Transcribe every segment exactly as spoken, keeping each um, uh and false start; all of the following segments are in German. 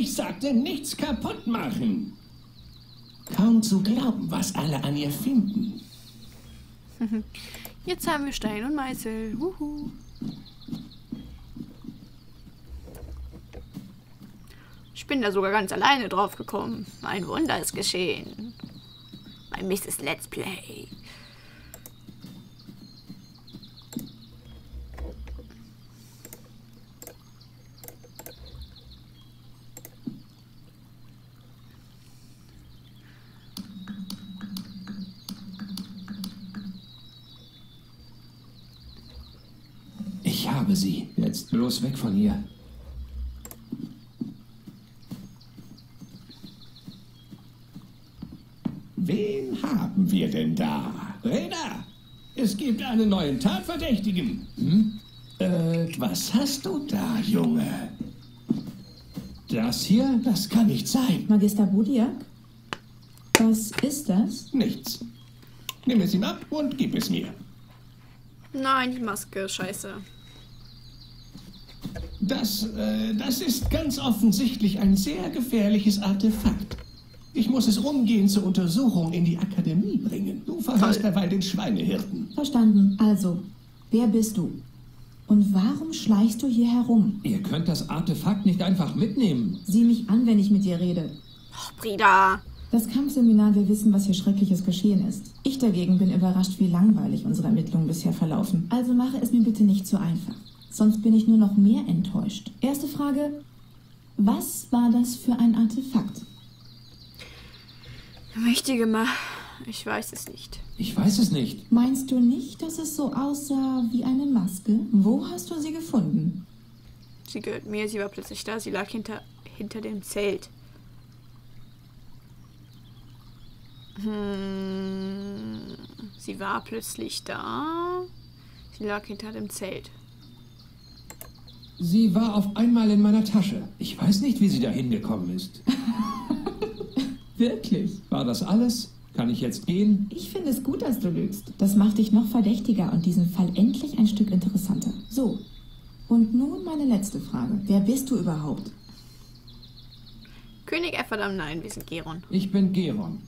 Ich sagte, nichts kaputt machen. Kaum zu glauben, was alle an ihr finden. Jetzt haben wir Stein und Meißel. Uhu. Ich bin da sogar ganz alleine drauf gekommen. Ein Wunder ist geschehen. Bei Misses Let's Play. Ich habe sie. Jetzt bloß weg von hier. Wen haben wir denn da? Brida, es gibt einen neuen Tatverdächtigen. Hm? Äh, was hast du da, Junge? Das hier, das kann nicht sein. Magister Budiak, was ist das? Nichts. Nimm es ihm ab und gib es mir. Nein, die Maske, scheiße. Das, äh, das ist ganz offensichtlich ein sehr gefährliches Artefakt. Ich muss es umgehend zur Untersuchung in die Akademie bringen. Du verhörst dabei den Schweinehirten. Verstanden. Also, wer bist du? Und warum schleichst du hier herum? Ihr könnt das Artefakt nicht einfach mitnehmen. Sieh mich an, wenn ich mit dir rede. Ach, Brida. Das Kampfseminar will wissen, was hier Schreckliches geschehen ist. Ich dagegen bin überrascht, wie langweilig unsere Ermittlungen bisher verlaufen. Also mache es mir bitte nicht zu einfach. Sonst bin ich nur noch mehr enttäuscht. Erste Frage, was war das für ein Artefakt? Mächtige Macht, ich weiß es nicht. Ich weiß es nicht. Meinst du nicht, dass es so aussah wie eine Maske? Wo hast du sie gefunden? Sie gehört mir, sie war plötzlich da, sie lag hinter, hinter dem Zelt. Hm, sie war plötzlich da, sie lag hinter dem Zelt. Sie war auf einmal in meiner Tasche. Ich weiß nicht, wie sie da hingekommen ist. Wirklich? War das alles? Kann ich jetzt gehen? Ich finde es gut, dass du lügst. Das macht dich noch verdächtiger und diesen Fall endlich ein Stück interessanter. So, und nun meine letzte Frage. Wer bist du überhaupt? König Efferd am Nein, wir sind Geron. Ich bin Geron.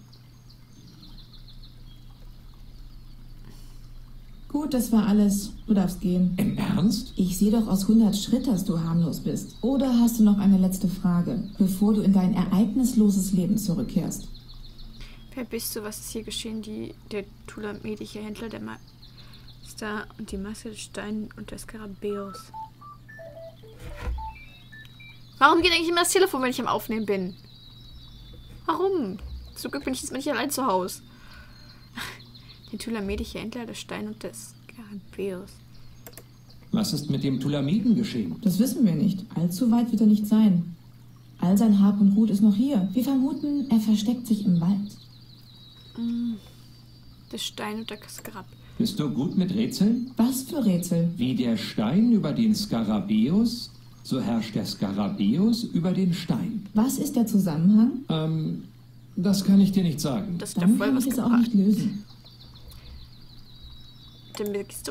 Gut, das war alles. Du darfst gehen. Im Ernst? Ich sehe doch aus hundert Schritt, dass du harmlos bist. Oder hast du noch eine letzte Frage, bevor du in dein ereignisloses Leben zurückkehrst? Wer bist du? Was ist hier geschehen? Die, der thulamidische Händler, der Magister und die Masse des Steins und des Skarabäus. Warum geht eigentlich immer das Telefon, wenn ich am Aufnehmen bin? Warum? Zum Glück bin ich jetzt mal nicht allein zu Hause. Der thulamidische Händler, der Stein und des Skarabäus. Was ist mit dem Thulamiden geschehen? Das wissen wir nicht. Allzu weit wird er nicht sein. All sein Hab und Gut ist noch hier. Wir vermuten, er versteckt sich im Wald. Mm. Der Stein und der Skarab. Bist du gut mit Rätseln? Was für Rätsel? Wie der Stein über den Skarabäus, so herrscht der Skarabäus über den Stein. Was ist der Zusammenhang? Ähm, das kann ich dir nicht sagen. Das Dann kann ich es auch nicht lösen.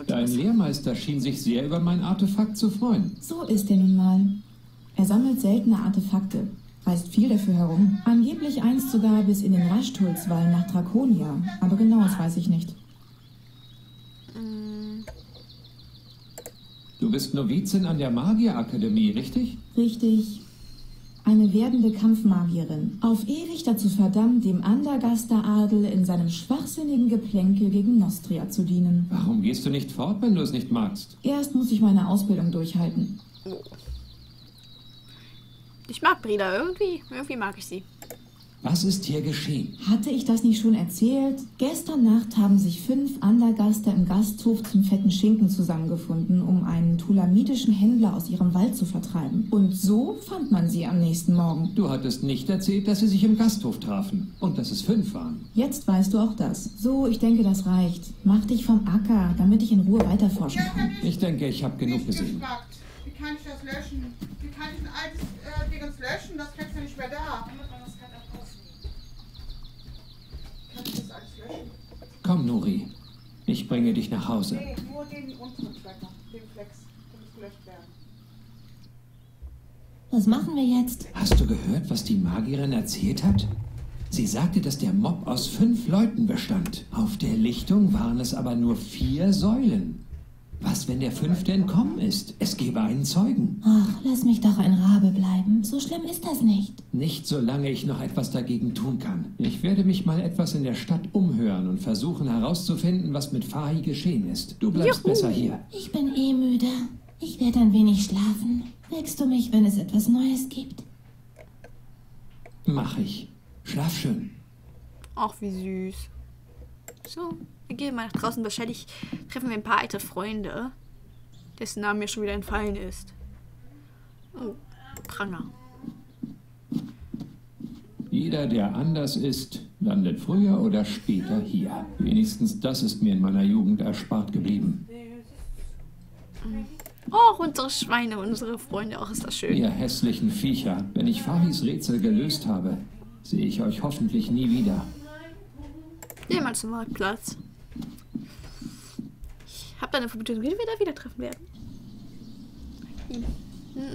Dein Lehrmeister schien sich sehr über mein Artefakt zu freuen. So ist er nun mal. Er sammelt seltene Artefakte, reist viel dafür herum. Angeblich einst sogar bis in den Raschtulzwald nach Draconia, aber genaues weiß ich nicht. Du bist Novizin an der Magierakademie, richtig? Richtig. Eine werdende Kampfmagierin, auf ewig dazu verdammt, dem Andergaster-Adel in seinem schwachsinnigen Geplänkel gegen Nostria zu dienen. Warum gehst du nicht fort, wenn du es nicht magst? Erst muss ich meine Ausbildung durchhalten. Ich mag Brida, irgendwie, irgendwie mag ich sie. Was ist hier geschehen? Hatte ich das nicht schon erzählt? Gestern Nacht haben sich fünf Andergaster im Gasthof zum fetten Schinken zusammengefunden, um einen thulamidischen Händler aus ihrem Wald zu vertreiben. Und so fand man sie am nächsten Morgen. Du hattest nicht erzählt, dass sie sich im Gasthof trafen und dass es fünf waren. Jetzt weißt du auch das. So, ich denke, das reicht. Mach dich vom Acker, damit ich in Ruhe weiterforschen kann. Ich denke, ich habe genug gesehen. Wie kann ich das löschen? Wie kann ich ein altes äh, Ding löschen? Das kriegst du nicht mehr da. Komm, Nuri. Ich bringe dich nach Hause. Nee, nur den unteren Fleck, den Flex, der muss gelöscht werden. Was machen wir jetzt? Hast du gehört, was die Magierin erzählt hat? Sie sagte, dass der Mob aus fünf Leuten bestand. Auf der Lichtung waren es aber nur vier Säulen. Was, wenn der Fünfte entkommen ist? Es gäbe einen Zeugen. Ach, lass mich doch ein Rabe bleiben. So schlimm ist das nicht. Nicht, solange ich noch etwas dagegen tun kann. Ich werde mich mal etwas in der Stadt umhören und versuchen herauszufinden, was mit Fahri geschehen ist. Du bleibst Juhu. besser hier. Ich bin eh müde. Ich werde ein wenig schlafen. Weckst du mich, wenn es etwas Neues gibt? Mach ich. Schlaf schön. Ach, wie süß. So. Wir gehen mal nach draußen, wahrscheinlich treffen wir ein paar alte Freunde, dessen Name mir schon wieder entfallen ist. Oh, Pranger. Jeder, der anders ist, landet früher oder später hier. Wenigstens das ist mir in meiner Jugend erspart geblieben. Oh, unsere Schweine, unsere Freunde, auch ist das schön. Ihr hässlichen Viecher, wenn ich Fahris Rätsel gelöst habe, sehe ich euch hoffentlich nie wieder. Nehmen wir zum Marktplatz. Hab deine Vermutung, wie wir da wieder treffen werden.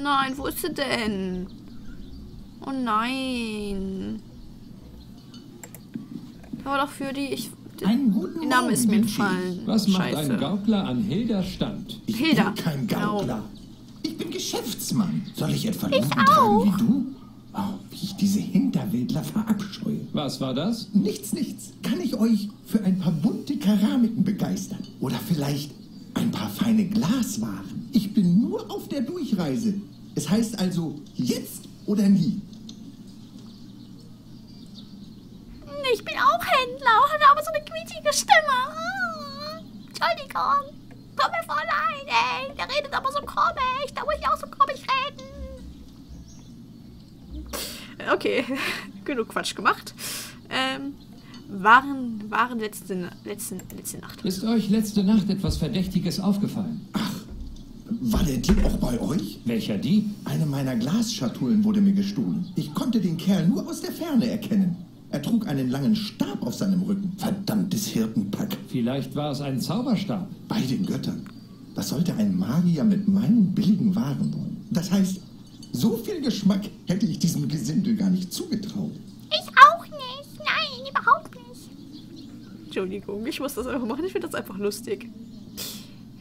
Nein, wo ist sie denn? Oh nein. Aber doch für die... Ich, der Name ist mir entfallen. Was macht Scheiße. ein Gaukler an Hilda Stand? Ich Hilda. bin kein Gaukler. Genau. Ich bin Geschäftsmann. Soll ich etwa Lumpen tragen wie du? Oh, wie ich diese Hinterwäldler verabscheue. Was war das? Nichts, nichts. Kann ich euch für ein paar bunte Keramiken begeistern? Oder vielleicht ein paar feine Glaswaren? Ich bin nur auf der Durchreise. Es heißt also jetzt oder nie. Ich bin auch Händler, hatte aber so eine quietschige Stimme. Oh, Entschuldigung. Komm mir voll ein, ey. Der redet aber so komisch. Da muss ich auch so komisch reden. Okay, genug Quatsch gemacht. Ähm, waren, waren letzte, letzte, letzte Nacht. Ist euch letzte Nacht etwas Verdächtiges aufgefallen? Ach, war der Dieb auch bei euch? Welcher Dieb? Eine meiner Glasschatullen wurde mir gestohlen. Ich konnte den Kerl nur aus der Ferne erkennen. Er trug einen langen Stab auf seinem Rücken. Verdammtes Hirtenpack. Vielleicht war es ein Zauberstab. Bei den Göttern. Was sollte ein Magier mit meinen billigen Waren wollen? Das heißt... So viel Geschmack hätte ich diesem Gesindel gar nicht zugetraut. Ich auch nicht. Nein, überhaupt nicht. Entschuldigung, ich muss das einfach machen. Ich finde das einfach lustig.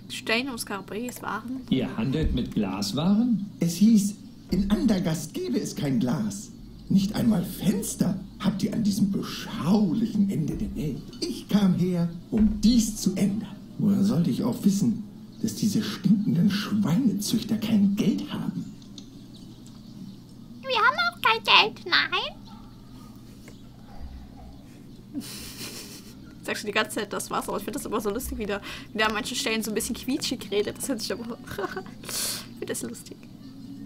Steine aus Cambrais Waren. Ihr handelt mit Glaswaren? Es hieß, in Andergast gäbe es kein Glas. Nicht einmal Fenster habt ihr an diesem beschaulichen Ende der Welt. Ich kam her, um dies zu ändern. Woher sollte ich auch wissen, dass diese stinkenden Schweinezüchter kein Geld haben? Wir haben auch kein Geld, nein. Sagst du die ganze Zeit, das war's, aber ich finde das immer so lustig, wie da, wie da an manchen Stellen so ein bisschen quietschig redet. Das hört sich aber. Ich finde das lustig.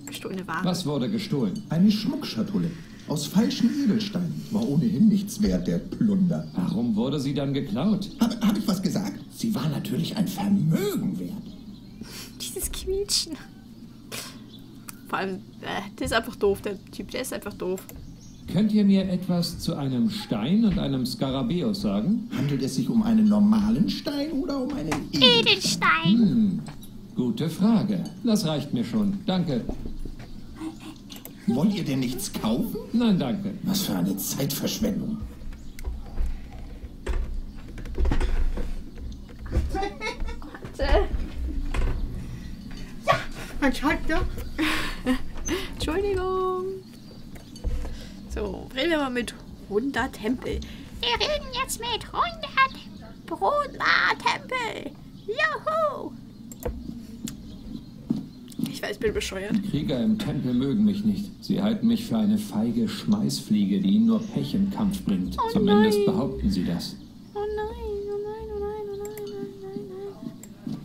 Gestohlene Ware. Was wurde gestohlen? Eine Schmuckschatulle. Aus falschen Edelsteinen. War ohnehin nichts wert, der Plunder. Warum wurde sie dann geklaut? Hab, hab ich was gesagt? Sie war natürlich ein Vermögen wert. Dieses Quietschen. Vor allem, äh, der ist einfach doof, der Typ, der ist einfach doof. Könnt ihr mir etwas zu einem Stein und einem Skarabäus sagen? Handelt es sich um einen normalen Stein oder um einen Edelstein? Edelstein. Hm, gute Frage. Das reicht mir schon. Danke. Wollt ihr denn nichts kaufen? Nein, danke. Was für eine Zeitverschwendung. Gott. Ja, man schaut doch. Entschuldigung. So, reden wir mal mit hundert Tempel. Wir reden jetzt mit hundert Brunner-Tempel. Juhu! Ich weiß, ich bin bescheuert. Die Krieger im Tempel mögen mich nicht. Sie halten mich für eine feige Schmeißfliege, die ihnen nur Pech im Kampf bringt. Oh Zumindest nein. behaupten sie das. Oh nein, oh nein, oh nein, oh nein, nein, nein, nein.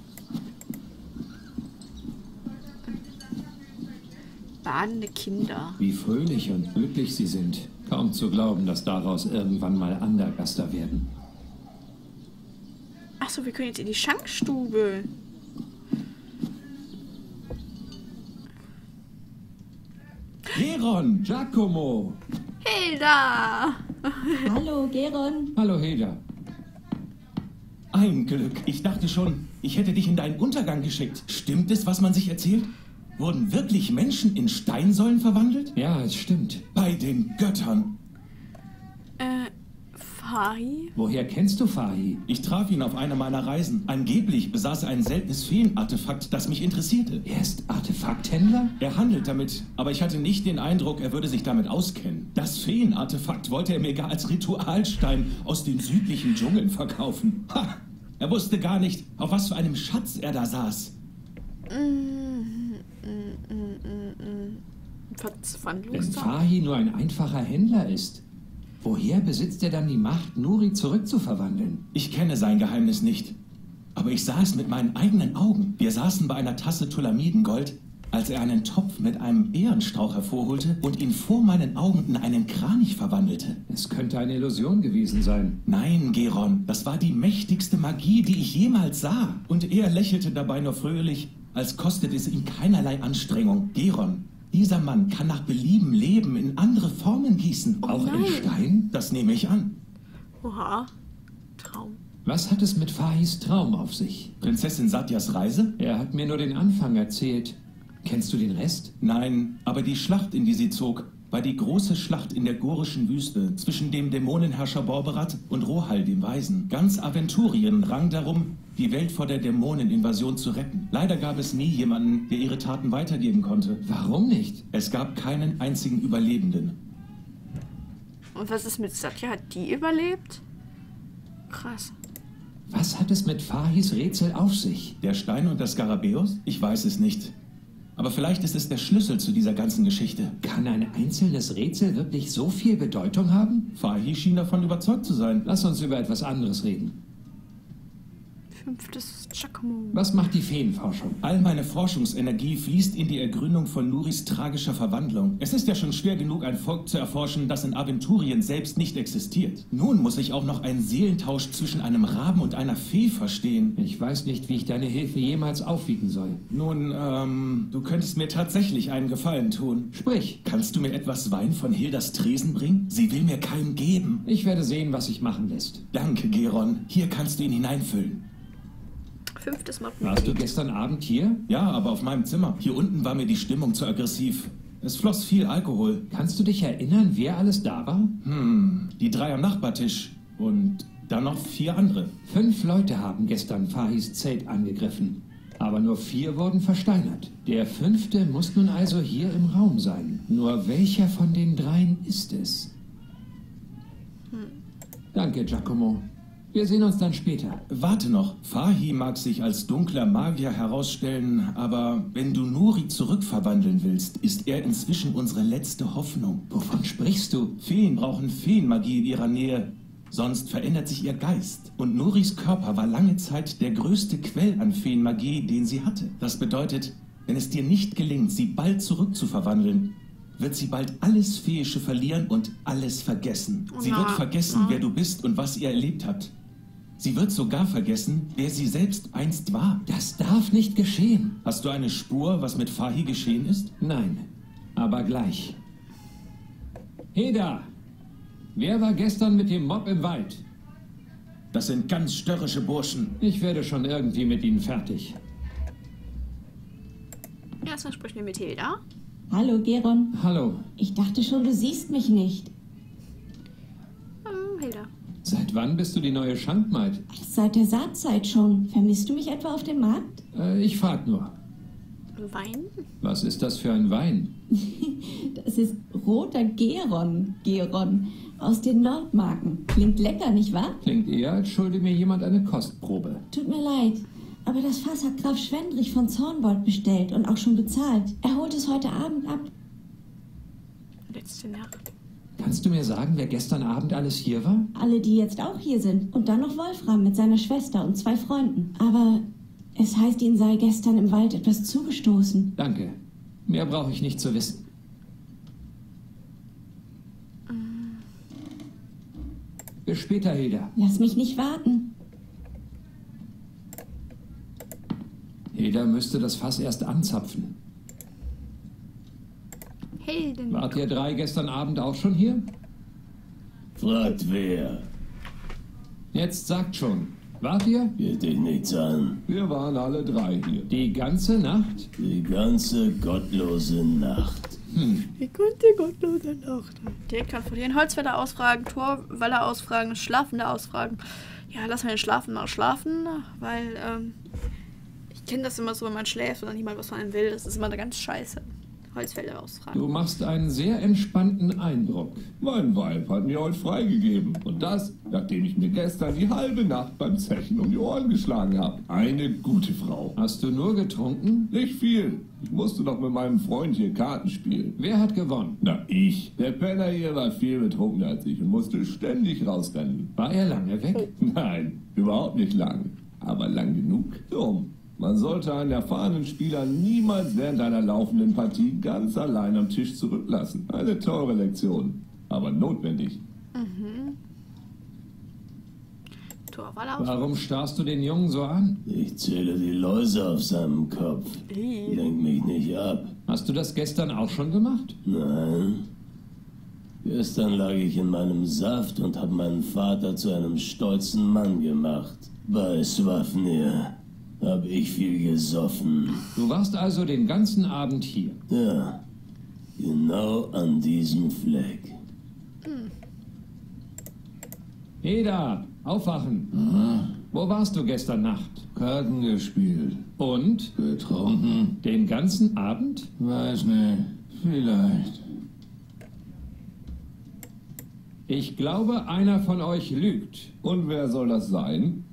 Badende Kinder. Wie fröhlich und glücklich sie sind. Kaum zu glauben, dass daraus irgendwann mal Andergaster werden. Achso, wir können jetzt in die Schankstube. Geron, Giacomo. Hilda. Hallo, Geron. Hallo, Hilda. Ein Glück. Ich dachte schon, ich hätte dich in deinen Untergang geschickt. Stimmt es, was man sich erzählt? Wurden wirklich Menschen in Steinsäulen verwandelt? Ja, es stimmt. Bei den Göttern. Äh, Fahri? Woher kennst du Fahri? Ich traf ihn auf einer meiner Reisen. Angeblich besaß er ein seltenes Feenartefakt, das mich interessierte. Er ist Artefakthändler? Er handelt damit, aber ich hatte nicht den Eindruck, er würde sich damit auskennen. Das Feenartefakt wollte er mir gar als Ritualstein aus den südlichen Dschungeln verkaufen. Ha! Er wusste gar nicht, auf was für einem Schatz er da saß. Mm. Wenn Fahri nur ein einfacher Händler ist, woher besitzt er dann die Macht, Nuri zurückzuverwandeln? Ich kenne sein Geheimnis nicht, aber ich sah es mit meinen eigenen Augen. Wir saßen bei einer Tasse Tulamidengold, als er einen Topf mit einem Ehrenstrauch hervorholte und ihn vor meinen Augen in einen Kranich verwandelte. Es könnte eine Illusion gewesen sein. Nein, Geron, das war die mächtigste Magie, die ich jemals sah. Und er lächelte dabei nur fröhlich, als kostet es ihm keinerlei Anstrengung. Geron, dieser Mann kann nach Belieben Leben in andere Formen gießen. Oh, auch nein. In Stein? Das nehme ich an. Oha, Traum. Was hat es mit Fahis Traum auf sich? Prinzessin Sadjas Reise? Er hat mir nur den Anfang erzählt. Kennst du den Rest? Nein, aber die Schlacht, in die sie zog, war die große Schlacht in der Gorischen Wüste zwischen dem Dämonenherrscher Borberat und Rohal, dem Weisen. Ganz Aventurien rang darum, die Welt vor der Dämoneninvasion zu retten. Leider gab es nie jemanden, der ihre Taten weitergeben konnte. Warum nicht? Es gab keinen einzigen Überlebenden. Und was ist mit Sadja? Hat die überlebt? Krass. Was hat es mit Fahis Rätsel auf sich? Der Stein und das Skarabäus? Ich weiß es nicht. Aber vielleicht ist es der Schlüssel zu dieser ganzen Geschichte. Kann ein einzelnes Rätsel wirklich so viel Bedeutung haben? Fahri schien davon überzeugt zu sein. Lass uns über etwas anderes reden. Fünftes Giacomo. Was macht die Feenforschung? All meine Forschungsenergie fließt in die Ergründung von Nuris tragischer Verwandlung. Es ist ja schon schwer genug, ein Volk zu erforschen, das in Aventurien selbst nicht existiert. Nun muss ich auch noch einen Seelentausch zwischen einem Raben und einer Fee verstehen. Ich weiß nicht, wie ich deine Hilfe jemals aufwiegen soll. Nun, ähm, du könntest mir tatsächlich einen Gefallen tun. Sprich, kannst du mir etwas Wein von Hildas Tresen bringen? Sie will mir keinen geben. Ich werde sehen, was sich machen lässt. Danke, Geron. Hier kannst du ihn hineinfüllen. Fünftes Mal. Warst du gestern Abend hier? Ja, aber auf meinem Zimmer. Hier unten war mir die Stimmung zu aggressiv. Es floss viel Alkohol. Kannst du dich erinnern, wer alles da war? Hm, die drei am Nachbartisch und dann noch vier andere. Fünf Leute haben gestern Fahis Zelt angegriffen, aber nur vier wurden versteinert. Der fünfte muss nun also hier im Raum sein. Nur welcher von den dreien ist es? Hm. Danke, Giacomo. Wir sehen uns dann später. Warte noch. Fahri mag sich als dunkler Magier herausstellen, aber wenn du Nuri zurückverwandeln willst, ist er inzwischen unsere letzte Hoffnung. Wovon sprichst du? Feen brauchen Feenmagie in ihrer Nähe, sonst verändert sich ihr Geist. Und Nuris Körper war lange Zeit der größte Quell an Feenmagie, den sie hatte. Das bedeutet, wenn es dir nicht gelingt, sie bald zurückzuverwandeln, wird sie bald alles Fähische verlieren und alles vergessen. Sie wird vergessen, wer du bist und was ihr erlebt habt. Sie wird sogar vergessen, wer sie selbst einst war. Das darf nicht geschehen. Hast du eine Spur, was mit Fahri geschehen ist? Nein, aber gleich. Hilda, wer war gestern mit dem Mob im Wald? Das sind ganz störrische Burschen. Ich werde schon irgendwie mit ihnen fertig. Erstmal sprechen wir mit Hilda. Hallo, Geron. Hallo. Ich dachte schon, du siehst mich nicht. Hm, Hilda. Seit wann bist du die neue Schankmaid? Seit der Saatzeit schon. Vermisst du mich etwa auf dem Markt? Äh, ich frag nur. Wein? Was ist das für ein Wein? Das ist roter Geron, Geron, aus den Nordmarken. Klingt lecker, nicht wahr? Klingt eher, als schulde mir jemand eine Kostprobe. Tut mir leid, aber das Fass hat Graf Schwendrich von Zornbold bestellt und auch schon bezahlt. Er holt es heute Abend ab. Letzte Nacht. Kannst du mir sagen, wer gestern Abend alles hier war? Alle, die jetzt auch hier sind. Und dann noch Wolfram mit seiner Schwester und zwei Freunden. Aber es heißt, ihnen sei gestern im Wald etwas zugestoßen. Danke. Mehr brauche ich nicht zu wissen. Mhm. Bis später, Hilda. Lass mich nicht warten. Hilda müsste das Fass erst anzapfen. Helden. Wart ihr drei gestern Abend auch schon hier? Fragt wer. Jetzt sagt schon. Wart ihr? Geht dich nichts an. Wir waren alle drei hier. Die ganze Nacht? Die ganze gottlose Nacht. Hm. Die ganze gottlose Nacht. Der kann verlieren. Holzwerder ausfragen, Torwelle ausfragen, Schlafende ausfragen. Ja, lass mal den Schlafen mal schlafen, weil ähm, ich kenne das immer so, wenn man schläft oder niemand was von einem will. Das ist immer eine ganz scheiße. Holzfelder ausfragen. Du machst einen sehr entspannten Eindruck. Mein Weib hat mir heute freigegeben. Und das, nachdem ich mir gestern die halbe Nacht beim Zechen um die Ohren geschlagen habe. Eine gute Frau. Hast du nur getrunken? Nicht viel. Ich musste doch mit meinem Freund hier Karten spielen. Wer hat gewonnen? Na, ich. Der Penner hier war viel betrunkener als ich und musste ständig rausrennen. War er lange weg? Nein, überhaupt nicht lange. Aber lang genug. Dumm. Man sollte einen erfahrenen Spieler niemals während einer laufenden Partie ganz allein am Tisch zurücklassen. Eine teure Lektion, aber notwendig. Mhm. Warum starrst du den Jungen so an? Ich zähle die Läuse auf seinem Kopf. Mhm. Lenk mich nicht ab. Hast du das gestern auch schon gemacht? Nein. Gestern lag ich in meinem Saft und habe meinen Vater zu einem stolzen Mann gemacht. Bei Swafnir. Hab ich viel gesoffen. Du warst also den ganzen Abend hier? Ja, genau an diesem Fleck. Hm. Eda, aufwachen. Aha. Wo warst du gestern Nacht? Karten gespielt. Und? Betrunken. Den ganzen Abend? Weiß nicht, vielleicht. Ich glaube, einer von euch lügt. Und wer soll das sein?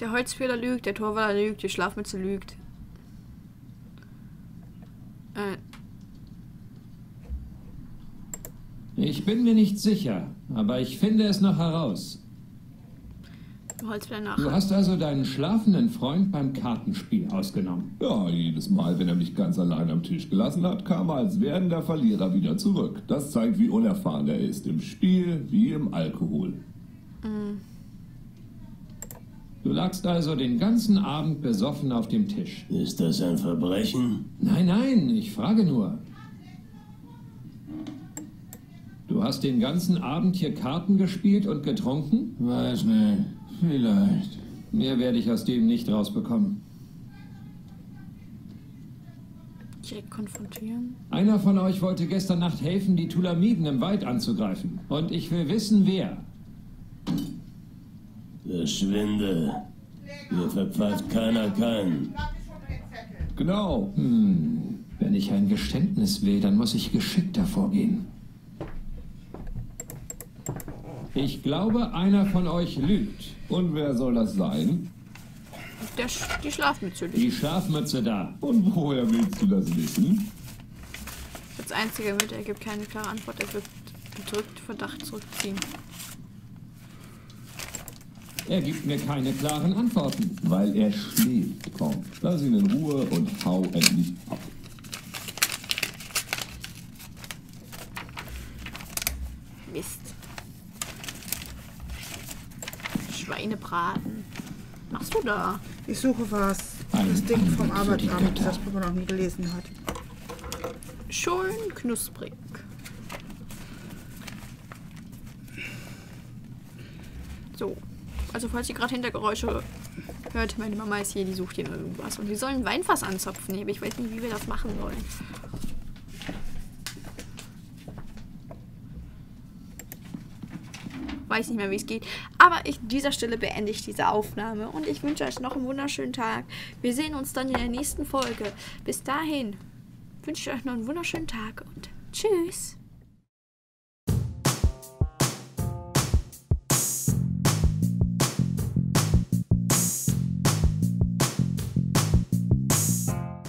Der Holzfehler lügt, der Torwart lügt, die Schlafmütze lügt. Äh. Ich bin mir nicht sicher, aber ich finde es noch heraus. Du hast also deinen schlafenden Freund beim Kartenspiel ausgenommen. Ja, jedes Mal, wenn er mich ganz allein am Tisch gelassen hat, kam er als werdender Verlierer wieder zurück. Das zeigt, wie unerfahren er ist, im Spiel wie im Alkohol. Mhm. Du lagst also den ganzen Abend besoffen auf dem Tisch. Ist das ein Verbrechen? Nein, nein, ich frage nur. Du hast den ganzen Abend hier Karten gespielt und getrunken? Weiß nicht, vielleicht. Mehr werde ich aus dem nicht rausbekommen. Direkt konfrontieren. Einer von euch wollte gestern Nacht helfen, die Thulamiden im Wald anzugreifen. Und ich will wissen, wer. Verschwinde. Hier verpfeift keiner keinen. Genau. Hm. Wenn ich ein Geständnis will, dann muss ich geschickter vorgehen. Ich glaube, einer von euch lügt. Und wer soll das sein? Der Sch die Schlafmütze. Die Schlafmütze da. Und woher willst du das wissen? Das einzige mit, er gibt keine klare Antwort. Er wird gedrückt, Verdacht zurückziehen. Er gibt mir keine klaren Antworten. Weil er schläft. Komm, lass ihn in Ruhe und hau endlich ab. Mist. Schweinebraten. Machst du da? Ich suche was. Ein das Ding vom Arbeitsamt, das man noch nie gelesen hat. Schön knusprig. So. Also falls ihr gerade Hintergeräusche hört, meine Mama ist hier, die sucht hier irgendwas. Und wir sollen Weinfass anzapfen, aber ich weiß nicht, wie wir das machen sollen. Weiß nicht mehr, wie es geht. Aber ich, an dieser Stelle beende ich diese Aufnahme und ich wünsche euch noch einen wunderschönen Tag. Wir sehen uns dann in der nächsten Folge. Bis dahin wünsche ich euch noch einen wunderschönen Tag und tschüss.